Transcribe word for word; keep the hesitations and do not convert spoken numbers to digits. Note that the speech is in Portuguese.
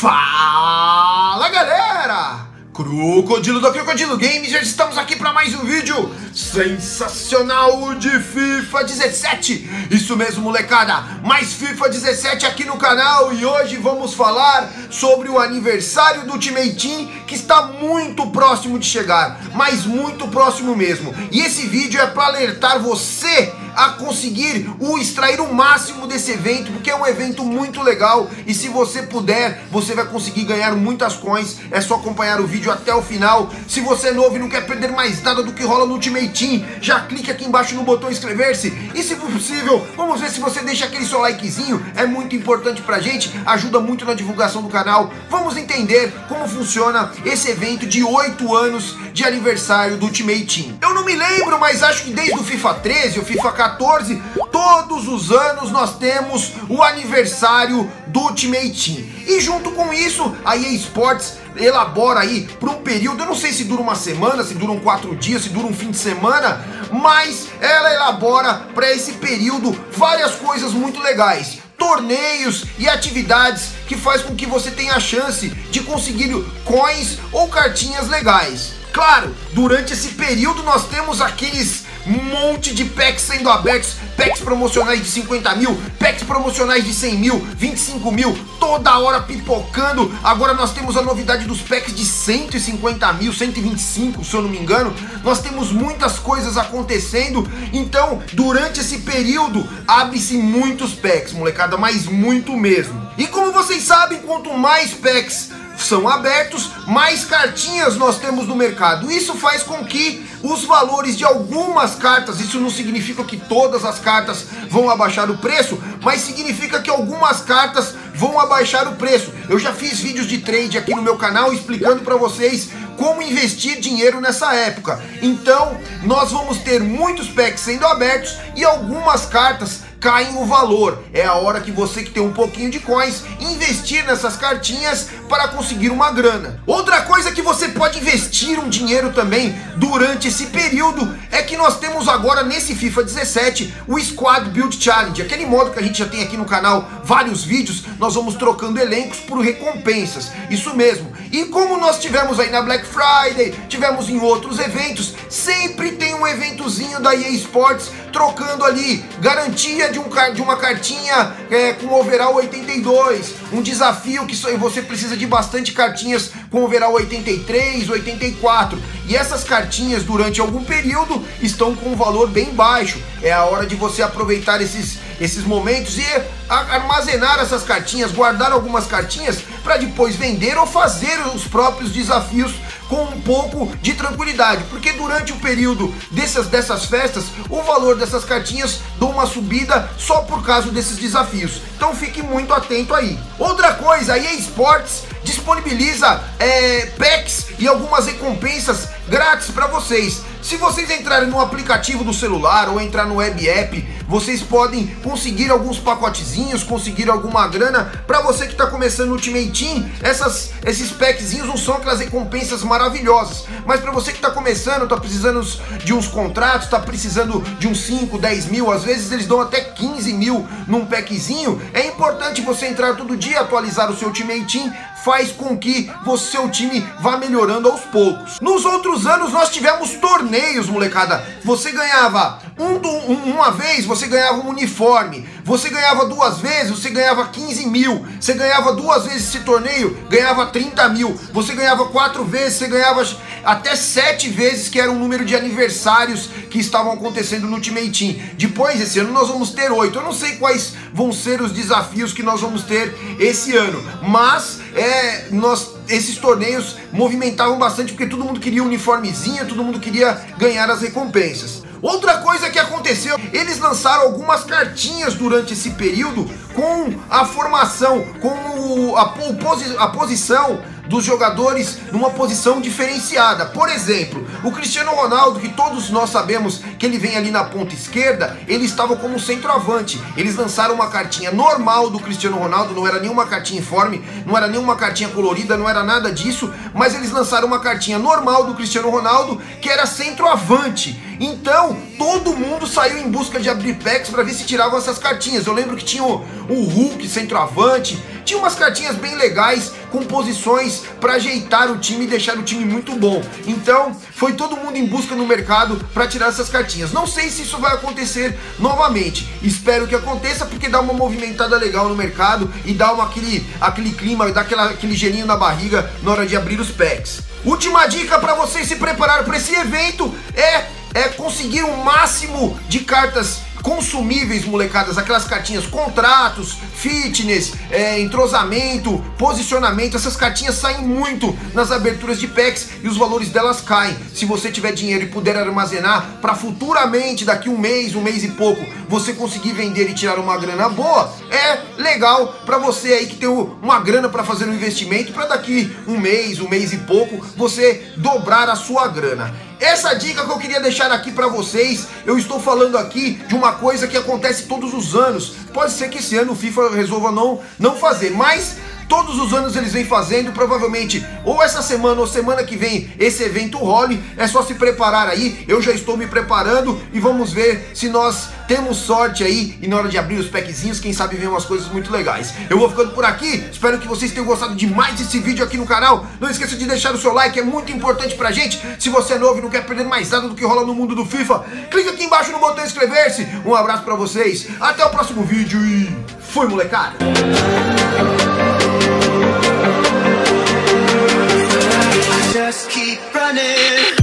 Fala, galera! Crocodilo do Crocodilo Games, já estamos aqui para mais um vídeo sensacional de FIFA dezessete. Isso mesmo, molecada, mais FIFA dezessete aqui no canal. E hoje vamos falar sobre o aniversário do Ultimate Team, que está muito próximo de chegar, mas muito próximo mesmo. E esse vídeo é para alertar você a conseguir o extrair o máximo desse evento, porque é um evento muito legal, e se você puder, você vai conseguir ganhar muitas coins. É só acompanhar o vídeo até o final. Se você é novo e não quer perder mais nada do que rola no Ultimate Team, já clique aqui embaixo no botão inscrever-se, e se for possível, vamos ver se você deixa aquele seu likezinho, é muito importante pra gente, ajuda muito na divulgação do canal. Vamos entender como funciona esse evento de oito anos de aniversário do Ultimate Team. Eu não me lembro, mas acho que desde o FIFA treze, o FIFA quatorze, todos os anos nós temos o aniversário do Ultimate Team. E junto com isso, a E A Sports elabora aí para um período, eu não sei se dura uma semana, se duram quatro dias, se dura um fim de semana, mas ela elabora para esse período várias coisas muito legais, torneios e atividades que faz com que você tenha a chance de conseguir coins ou cartinhas legais. Claro, durante esse período nós temos aqueles monte de packs sendo abertos, packs promocionais de cinquenta mil, packs promocionais de cem mil, vinte e cinco mil, toda hora pipocando. Agora nós temos a novidade dos packs de cento e cinquenta mil, cento e vinte e cinco, se eu não me engano. Nós temos muitas coisas acontecendo, então durante esse período abre-se muitos packs, molecada, mas muito mesmo. E como vocês sabem, quanto mais packs são abertos, mais cartinhas nós temos no mercado. Isso faz com que os valores de algumas cartas, isso não significa que todas as cartas vão abaixar o preço, mas significa que algumas cartas vão abaixar o preço. Eu já fiz vídeos de trade aqui no meu canal explicando para vocês como investir dinheiro nessa época. Então nós vamos ter muitos packs sendo abertos e algumas cartas caem o valor. É a hora que você, que tem um pouquinho de coins, investir nessas cartinhas para conseguir uma grana. Outra coisa que você pode investir um dinheiro também durante esse período é que nós temos agora nesse FIFA dezessete o Squad Build Challenge, aquele modo que a gente já tem aqui no canal vários vídeos. Nós vamos trocando elencos por recompensas, isso mesmo. E como nós tivemos aí na Black Friday, tivemos em outros eventos, sempre tem um eventozinho da E A Sports trocando ali garantia de, um, de uma cartinha é, com overall oitenta e dois, um desafio que só, você precisa de bastante cartinhas com overall oitenta e três, oitenta e quatro, e essas cartinhas durante algum período estão com um valor bem baixo. É a hora de você aproveitar esses, esses momentos e armazenar essas cartinhas, guardar algumas cartinhas para depois vender ou fazer os próprios desafios com um pouco de tranquilidade, porque durante o período dessas, dessas festas, o valor dessas cartinhas dão uma subida só por causa desses desafios. Então fique muito atento aí. Outra coisa, a E A Sports disponibiliza é, packs e algumas recompensas grátis para vocês. Se vocês entrarem no aplicativo do celular ou entrar no web app, vocês podem conseguir alguns pacotezinhos, conseguir alguma grana. Para você que está começando o Ultimate Team, essas, esses packzinhos não são aquelas recompensas maravilhosas, mas para você que está começando, está precisando de uns contratos, está precisando de uns cinco, dez mil, às vezes eles dão até quinze mil num packzinho. É importante você entrar todo dia, atualizar o seu Ultimate Team, faz com que o seu time vá melhorando aos poucos. Nos outros anos nós tivemos torneios, molecada. Você ganhava um do, um, uma vez, você ganhava um uniforme. Você ganhava duas vezes, você ganhava quinze mil. Você ganhava duas vezes esse torneio, ganhava trinta mil. Você ganhava quatro vezes, você ganhava até sete vezes, que era o número de aniversários que estavam acontecendo no Ultimate Team. Depois, esse ano, nós vamos ter oito. Eu não sei quais vão ser os desafios que nós vamos ter esse ano, mas é, nós, esses torneios movimentavam bastante, porque todo mundo queria um uniformezinho, todo mundo queria ganhar as recompensas. Outra coisa que aconteceu, eles lançaram algumas cartinhas durante esse período com a formação, com a, posi a posição dos jogadores numa posição diferenciada. Por exemplo, o Cristiano Ronaldo, que todos nós sabemos que ele vem ali na ponta esquerda, ele estava como centroavante. Eles lançaram uma cartinha normal do Cristiano Ronaldo, não era nenhuma cartinha informe, não era nenhuma cartinha colorida, não era nada disso, mas eles lançaram uma cartinha normal do Cristiano Ronaldo que era centroavante. Então todo mundo saiu em busca de abrir packs para ver se tiravam essas cartinhas. Eu lembro que tinha o, o Hulk centroavante, tinha umas cartinhas bem legais. com posições para ajeitar o time e deixar o time muito bom. Então foi todo mundo em busca no mercado para tirar essas cartinhas. Não sei se isso vai acontecer novamente, espero que aconteça, porque dá uma movimentada legal no mercado e dá uma, aquele, aquele clima, dá aquela, aquele gelinho na barriga na hora de abrir os packs. Última dica para vocês se prepararem para esse evento é, é conseguir o máximo de cartas consumíveis, molecadas, aquelas cartinhas contratos, fitness, é, entrosamento, posicionamento. Essas cartinhas saem muito nas aberturas de packs e os valores delas caem. Se você tiver dinheiro e puder armazenar para futuramente, daqui um mês, um mês e pouco, você conseguir vender e tirar uma grana boa, é legal para você aí que tem uma grana para fazer um investimento, para daqui um mês, um mês e pouco, você dobrar a sua grana. Essa dica que eu queria deixar aqui para vocês, eu estou falando aqui de uma coisa que acontece todos os anos. Pode ser que esse ano o FIFA resolva não, não fazer, mas todos os anos eles vêm fazendo, provavelmente ou essa semana ou semana que vem esse evento role. É só se preparar aí, eu já estou me preparando e vamos ver se nós temos sorte aí e na hora de abrir os packzinhos, quem sabe vem umas coisas muito legais. Eu vou ficando por aqui, espero que vocês tenham gostado demais desse vídeo aqui no canal. Não esqueça de deixar o seu like, é muito importante pra gente. Se você é novo e não quer perder mais nada do que rola no mundo do FIFA, clica aqui embaixo no botão inscrever-se. Um abraço pra vocês, até o próximo vídeo e fui, molecada! Just keep running.